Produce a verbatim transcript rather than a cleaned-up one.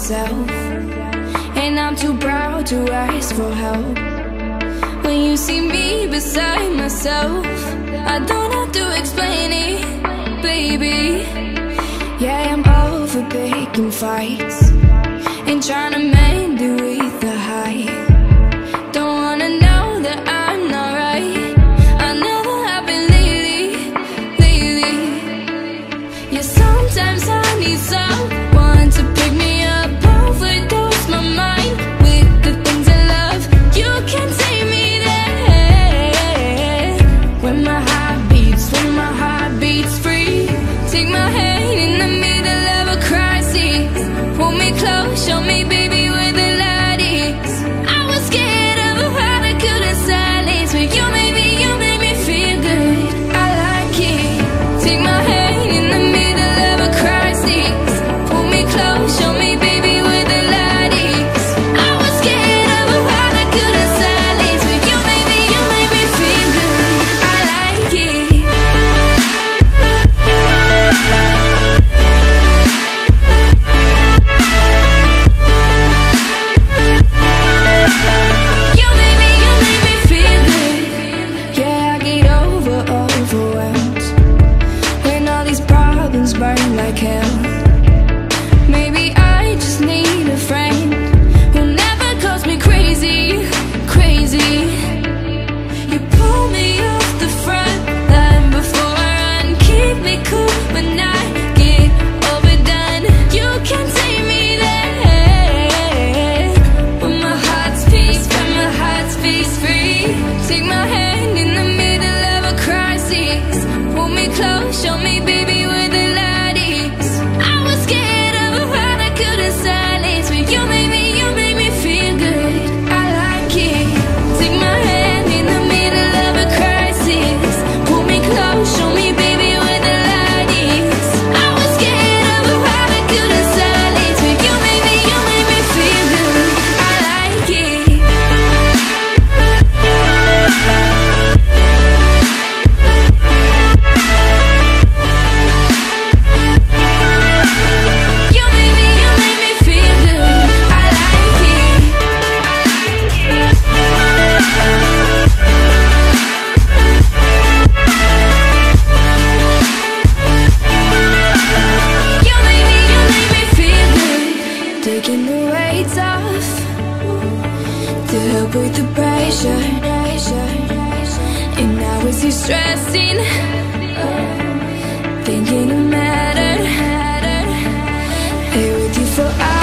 myself, and I'm too proud to ask for help. When you see me beside myself, I don't have to explain it, baby. Yeah, I'm all for picking fights and trying to mend it with the hype. Don't wanna know that I'm not right. I know what happened lately, lately. Yeah, sometimes I need someone to pick me up, overdose my mind with the things I love. You can't take me there. When my heart beats, when my heart beats free, take my hand in the middle of a crisis. Pull me close, show me, baby, where the light is. I was scared of a heart I couldn't silence, but you made me, you made me feel good. I like it. Take my hand in the middle of a crisis. Pull me close, show me, baby, where the light is. I was scared of a heart I couldn't silence, but you made me, you made me feel good. I like it. You made me, you made me feel good. Yeah, I get over overwhelmed when all these problems burn like hell. Maybe I just need a friend who'll never calls me crazy, crazy. You pull me off the front line before I run, keep me cool when I get overdone. You can't take me there. When my heart's peace, when my heart's peace free, take my hand in the middle of a crisis. Pull me close, show me, baby, where the light is. I was scared of a heart I couldn't silence, but you made me, you made me feel good. I like it. Take my hand in the middle of a crisis. Pull me close, show me, baby, where the light is. I was scared of a heart I couldn't silence, but you made me, you made me feel good. I like it. You made me, you made me feel good. I like it. You made me, you made me feel good. Taking the weights off to help with the pressure. And now it's you stressing, thinking it mattered. Here with you for hours.